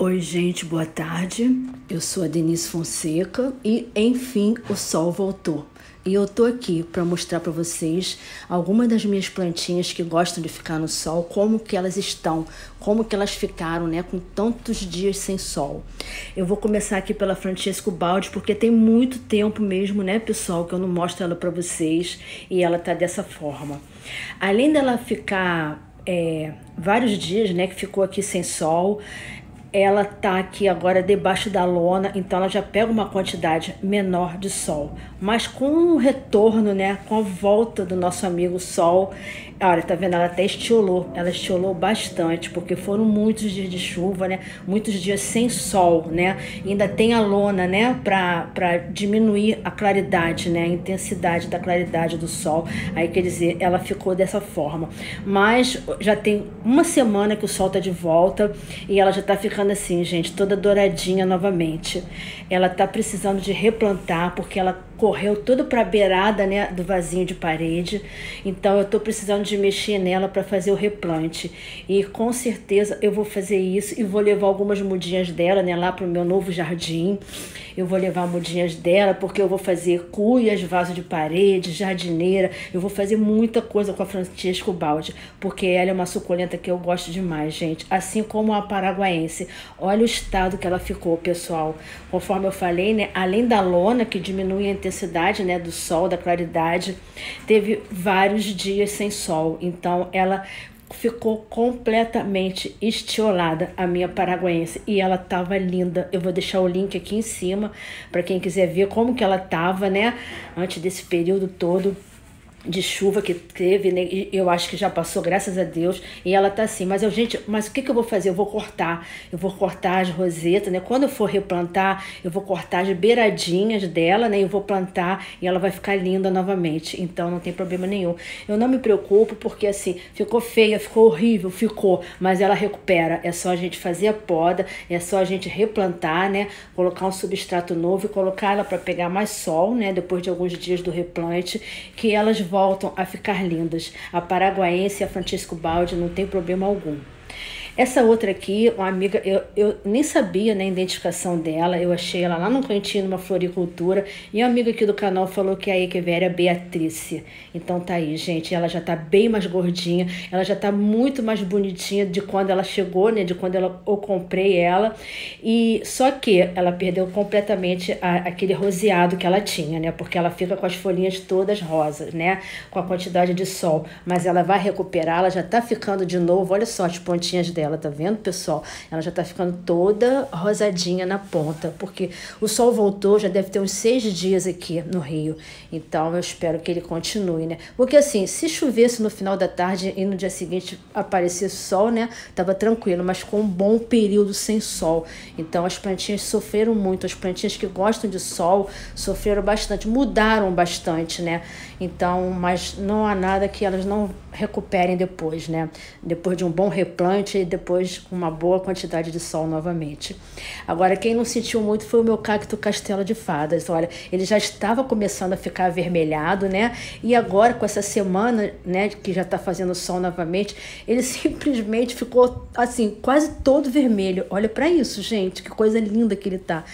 Oi gente, boa tarde, eu sou a Denise Fonseca e enfim o sol voltou e eu tô aqui para mostrar para vocês algumas das minhas plantinhas que gostam de ficar no sol, como que elas estão, como que elas ficaram, né, com tantos dias sem sol. Eu vou começar aqui pela Francesca Baldi porque tem muito tempo mesmo, né pessoal, que eu não mostro ela para vocês e ela tá dessa forma. Além dela ficar vários dias, né, que ficou aqui sem sol, ela tá aqui agora debaixo da lona, então ela já pega uma quantidade menor de sol. Mas com o retorno, né, com a volta do nosso amigo sol, olha, tá vendo? Ela até estiolou, ela estiolou bastante, porque foram muitos dias de chuva, né, muitos dias sem sol, né, e ainda tem a lona, né, pra diminuir a claridade, né, a intensidade da claridade do sol. Aí, quer dizer, ela ficou dessa forma. Mas já tem uma semana que o sol tá de volta e ela já tá ficando assim, gente, toda douradinha novamente. Ela tá precisando de replantar porque ela correu tudo para a beirada, né, do vasinho de parede. Então eu tô precisando de mexer nela para fazer o replante. E com certeza eu vou fazer isso e vou levar algumas mudinhas dela, né, lá pro meu novo jardim. Eu vou levar mudinhas dela porque eu vou fazer cuias, vaso de parede, jardineira. Eu vou fazer muita coisa com a Francesca Baldi, porque ela é uma suculenta que eu gosto demais, gente. Assim como a paraguaense. Olha o estado que ela ficou, pessoal. Conforme eu falei, né, além da lona que diminui a intensidade, né, do sol, da claridade, teve vários dias sem sol. Então ela ficou completamente estiolada, a minha paraguaense, e ela tava linda. Eu vou deixar o link aqui em cima para quem quiser ver como que ela tava, né, antes desse período todo de chuva que teve, né? Eu acho que já passou, graças a Deus, e ela tá assim. Mas eu, gente, mas o que eu vou fazer? Eu vou cortar as rosetas, né? Quando eu for replantar, eu vou cortar as beiradinhas dela, né? Eu vou plantar e ela vai ficar linda novamente, então não tem problema nenhum. Eu não me preocupo porque, assim, ficou feia, ficou horrível, ficou, mas ela recupera. É só a gente fazer a poda, é só a gente replantar, né? Colocar um substrato novo e colocar ela para pegar mais sol, né? Depois de alguns dias do replante, que elas voltam a ficar lindas. A paraguaense e a Francesca Baldi não tem problema algum. Essa outra aqui, uma amiga, eu nem sabia, né, a identificação dela, eu achei ela lá no cantinho, numa floricultura, e uma amiga aqui do canal falou que é a Echeveria Beatrice. Então tá aí, gente, ela já tá bem mais gordinha, ela já tá muito mais bonitinha de quando ela chegou, né, de quando eu comprei ela, e só que ela perdeu completamente aquele roseado que ela tinha, né, porque ela fica com as folhinhas todas rosas, né, com a quantidade de sol, mas ela vai recuperar, ela já tá ficando de novo, olha só as pontinhas dela. Ela tá vendo, pessoal? Ela já tá ficando toda rosadinha na ponta, porque o sol voltou, já deve ter uns 6 dias aqui no Rio, então eu espero que ele continue, né? Porque assim, se chovesse no final da tarde e no dia seguinte aparecesse sol, né, tava tranquilo, mas com um bom período sem sol, então as plantinhas sofreram muito, as plantinhas que gostam de sol sofreram bastante, mudaram bastante, né? Então, mas não há nada que elas não recuperem depois, né? Depois de um bom replante e depois com uma boa quantidade de sol novamente. Agora, quem não sentiu muito foi o meu cacto Castelo de Fadas. Olha, ele já estava começando a ficar avermelhado, né? E agora, com essa semana, né, que já tá fazendo sol novamente, ele simplesmente ficou, assim, quase todo vermelho. Olha pra isso, gente, que coisa linda que ele tá.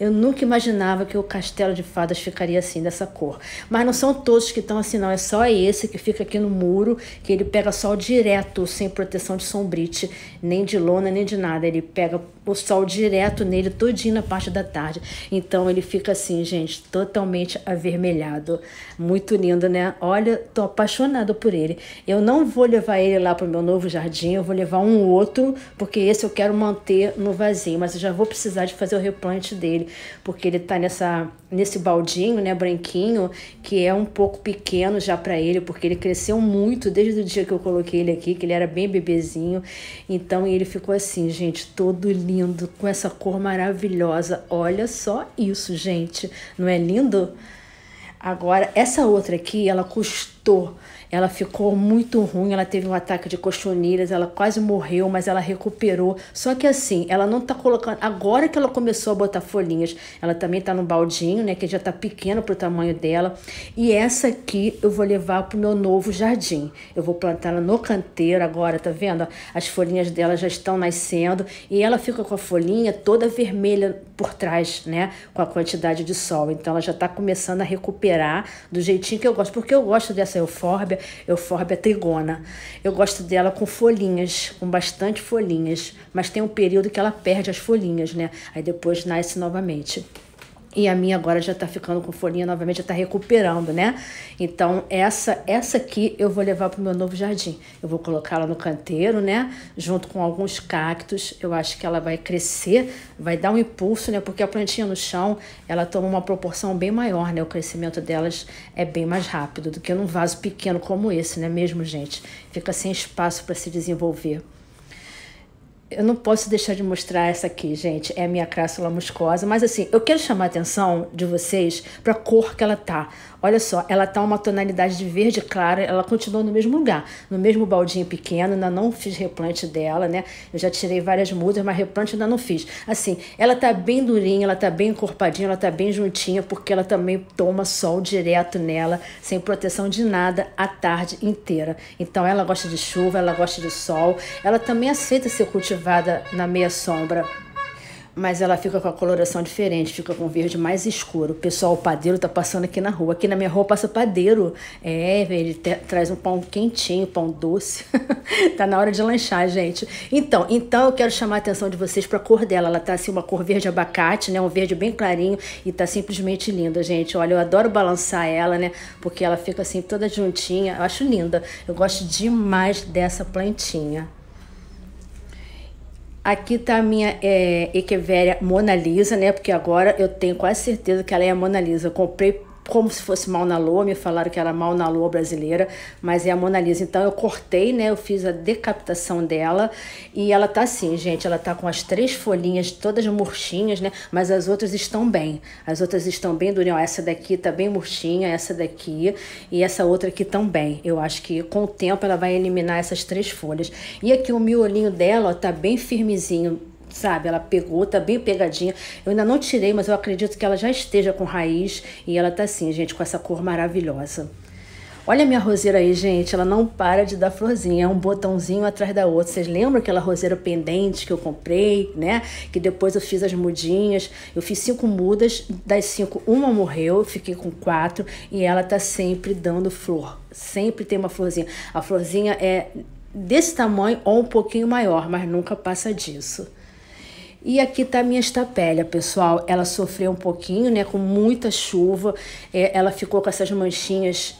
Eu nunca imaginava que o Castelo de Fadas ficaria assim, dessa cor. Mas não são todos que estão assim, não. É só esse que fica aqui no muro, que ele pega sol direto, sem proteção de sombrite, nem de lona, nem de nada. Ele pega o sol direto nele, todinho na parte da tarde. Então ele fica assim, gente, totalmente avermelhado. Muito lindo, né? Olha, tô apaixonada por ele. Eu não vou levar ele lá pro meu novo jardim, eu vou levar um outro, porque esse eu quero manter no vasinho, mas eu já vou precisar de fazer o replante dele, porque ele tá nesse baldinho, né, branquinho, que é um pouco pequeno já pra ele, porque ele cresceu muito desde o dia que eu coloquei ele aqui, que ele era bem bebezinho. Então ele ficou assim, gente, todo lindo, com essa cor maravilhosa. Olha só isso, gente. Não é lindo? Agora, essa outra aqui, ela custou. Ela ficou muito ruim, ela teve um ataque de cochonilhas, ela quase morreu, mas ela recuperou. Só que assim, ela não tá colocando... Agora que ela começou a botar folhinhas, ela também tá num baldinho, né? Que já tá pequeno pro tamanho dela. E essa aqui eu vou levar pro meu novo jardim. Eu vou plantar ela no canteiro agora, tá vendo? As folhinhas dela já estão nascendo. E ela fica com a folhinha toda vermelha por trás, né? Com a quantidade de sol. Então ela já tá começando a recuperar do jeitinho que eu gosto. Porque eu gosto dessa eufórbia. Euforbia trigona. Eu gosto dela com folhinhas, com bastante folhinhas, mas tem um período que ela perde as folhinhas, né? Aí depois nasce novamente. E a minha agora já tá ficando com folhinha novamente, já tá recuperando, né? Então, essa aqui eu vou levar pro meu novo jardim. Eu vou colocá-la no canteiro, né? Junto com alguns cactos. Eu acho que ela vai crescer, vai dar um impulso, né? Porque a plantinha no chão, ela toma uma proporção bem maior, né? O crescimento delas é bem mais rápido do que num vaso pequeno como esse, né? Mesmo, gente? Fica sem espaço para se desenvolver. Eu não posso deixar de mostrar essa aqui, gente. É a minha crássula muscosa. Mas assim, eu quero chamar a atenção de vocês para a cor que ela tá. Olha só, ela tá uma tonalidade de verde clara. Ela continua no mesmo lugar, no mesmo baldinho pequeno. Ainda não fiz replante dela, né? Eu já tirei várias mudas, mas replante ainda não fiz. Assim, ela tá bem durinha, ela tá bem encorpadinha, ela tá bem juntinha, porque ela também toma sol direto nela, sem proteção de nada, a tarde inteira. Então ela gosta de chuva, ela gosta de sol. Ela também aceita ser cultivada na meia sombra, mas ela fica com a coloração diferente, fica com verde mais escuro. O pessoal, o padeiro tá passando aqui na rua. Aqui na minha rua passa padeiro. É, ele traz um pão quentinho, pão doce. Tá na hora de lanchar, gente. Então eu quero chamar a atenção de vocês pra cor dela. Ela tá assim, uma cor verde abacate, né? Um verde bem clarinho e tá simplesmente linda, gente. Olha, eu adoro balançar ela, né? Porque ela fica assim toda juntinha. Eu acho linda. Eu gosto demais dessa plantinha. Aqui tá a minha Echeveria Mona Lisa, né? Porque agora eu tenho quase certeza que ela é a Mona Lisa. Eu comprei como se fosse Mauna Loa, me falaram que era Mauna Loa brasileira, mas é a Mona Lisa. Então eu cortei, né? Eu fiz a decapitação dela e ela tá assim, gente. Ela tá com as três folhinhas todas murchinhas, né? Mas as outras estão bem. As outras estão bem durinhas. Essa daqui tá bem murchinha, essa daqui e essa outra aqui também. Eu acho que com o tempo ela vai eliminar essas três folhas. E aqui o miolinho dela, ó, tá bem firmezinho. Sabe, ela pegou, tá bem pegadinha. Eu ainda não tirei, mas eu acredito que ela já esteja com raiz. E ela tá assim, gente, com essa cor maravilhosa. Olha a minha roseira aí, gente. Ela não para de dar florzinha. É um botãozinho atrás da outra. Vocês lembram aquela roseira pendente que eu comprei, né? Que depois eu fiz as mudinhas. Eu fiz 5 mudas. Das 5, uma morreu. Eu fiquei com 4. E ela tá sempre dando flor. Sempre tem uma florzinha. A florzinha é desse tamanho ou um pouquinho maior, mas nunca passa disso. E aqui tá a minha estapélia, pessoal. Ela sofreu um pouquinho, né? Com muita chuva. Ela ficou com essas manchinhas,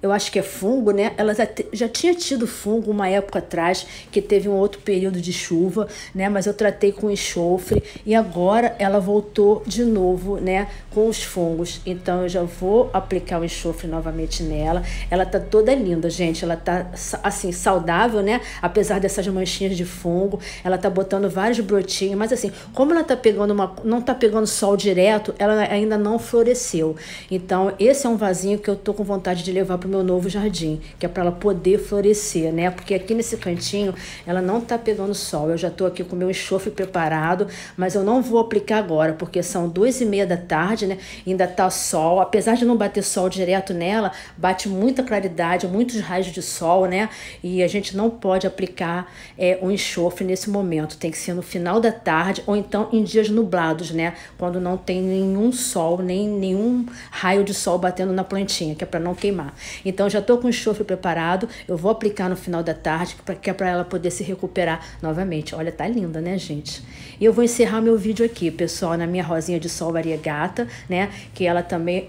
eu acho que é fungo, né? Ela já tinha tido fungo uma época atrás, que teve um outro período de chuva, né? Mas eu tratei com enxofre. E agora ela voltou de novo, né? Com os fungos. Então eu já vou aplicar o enxofre novamente nela. Ela tá toda linda, gente. Ela tá, assim, saudável, né? Apesar dessas manchinhas de fungo. Ela tá botando vários brotinhos. Mas assim, como ela tá pegando não tá pegando sol direto, ela ainda não floresceu. Então, esse é um vasinho que eu tô com vontade de levar pro meu novo jardim, que é para ela poder florescer, né? Porque aqui nesse cantinho, ela não tá pegando sol. Eu já tô aqui com o meu enxofre preparado, mas eu não vou aplicar agora, porque são 2:30 da tarde, né? Ainda tá sol. Apesar de não bater sol direto nela, bate muita claridade, muitos raios de sol, né? E a gente não pode aplicar o enxofre nesse momento. Tem que ser no final da tarde ou então em dias nublados, né? Quando não tem nenhum sol, nem nenhum raio de sol batendo na plantinha, que é para não queimar. Então já tô com o enxofre preparado, eu vou aplicar no final da tarde, que é para ela poder se recuperar novamente. Olha, tá linda, né, gente? E eu vou encerrar meu vídeo aqui, pessoal, na minha rosinha de sol variegata, né? Que ela também,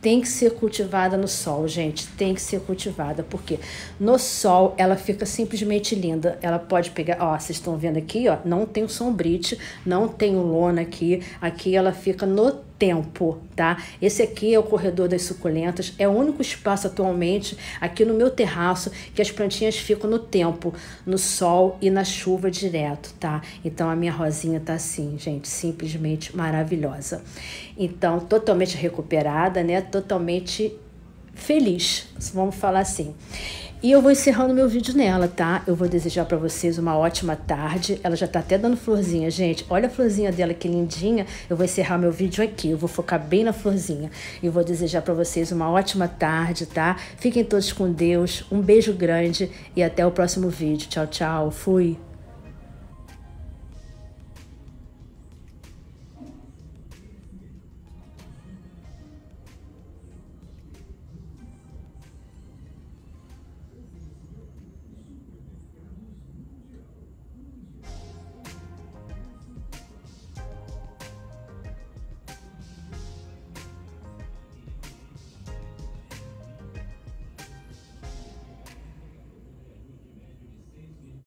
tem que ser cultivada no sol, gente. Tem que ser cultivada, porque no sol ela fica simplesmente linda. Ela pode pegar, ó, vocês estão vendo aqui, ó, não tem o sombrite, não tem o lona aqui. Aqui ela fica no tempo, tá? Esse aqui é o corredor das suculentas, é o único espaço atualmente aqui no meu terraço que as plantinhas ficam no tempo, no sol e na chuva direto, tá? Então a minha rosinha tá assim, gente, simplesmente maravilhosa. Então, totalmente recuperada, né? Totalmente feliz, vamos falar assim. E eu vou encerrando meu vídeo nela, tá? Eu vou desejar pra vocês uma ótima tarde. Ela já tá até dando florzinha, gente. Olha a florzinha dela, que lindinha. Eu vou encerrar meu vídeo aqui. Eu vou focar bem na florzinha. E vou desejar pra vocês uma ótima tarde, tá? Fiquem todos com Deus. Um beijo grande e até o próximo vídeo. Tchau, tchau. Fui.